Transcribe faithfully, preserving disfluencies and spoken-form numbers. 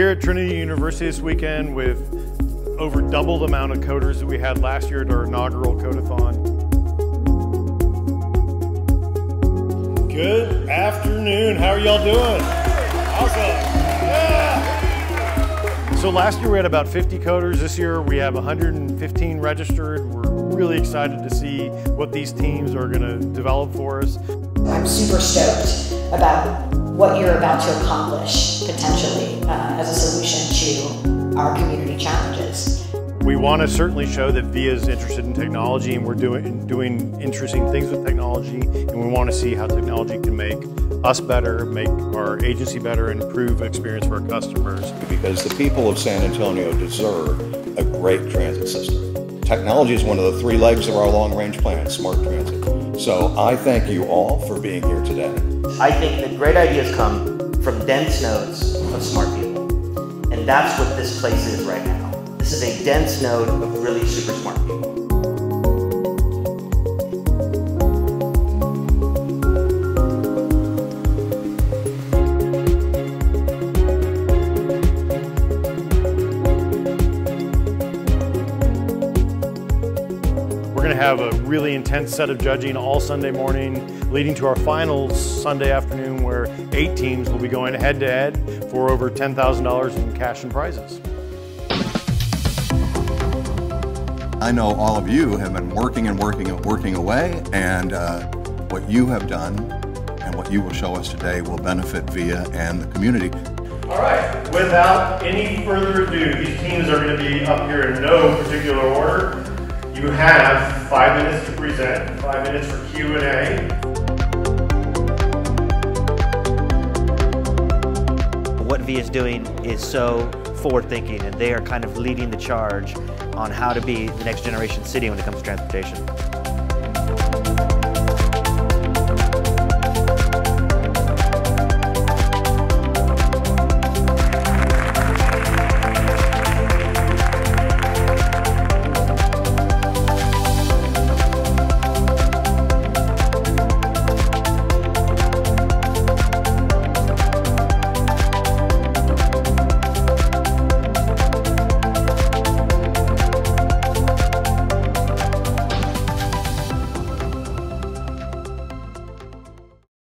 here at Trinity University this weekend with over double the amount of coders that we had last year at our inaugural Codeathon. Good afternoon, how are y'all doing? Awesome. So last year we had about fifty coders. This year we have one hundred fifteen registered. We're really excited to see what these teams are going to develop for us. I'm super stoked about what you're about to accomplish potentially uh, as a solution to our community challenges. We want to certainly show that V I A is interested in technology, and we're doing, doing interesting things with technology, and we want to see how technology can make us better, make our agency better, and improve experience for our customers. Because the people of San Antonio deserve a great transit system. Technology is one of the three legs of our long-range plan, smart transit. So I thank you all for being here today. I think that great ideas come from dense nodes of smart people. And that's what this place is right now. This is a dense node of really super smart people. We're going to have a really intense set of judging all Sunday morning, leading to our finals Sunday afternoon, where eight teams will be going head-to-head for over ten thousand dollars in cash and prizes. I know all of you have been working and working and working away, and uh, what you have done and what you will show us today will benefit V I A and the community. All right, without any further ado, these teams are going to be up here in no particular order. You have five minutes to present, five minutes for Q and A. What V I A is doing is so forward-thinking, and they are kind of leading the charge on how to be the next generation city when it comes to transportation.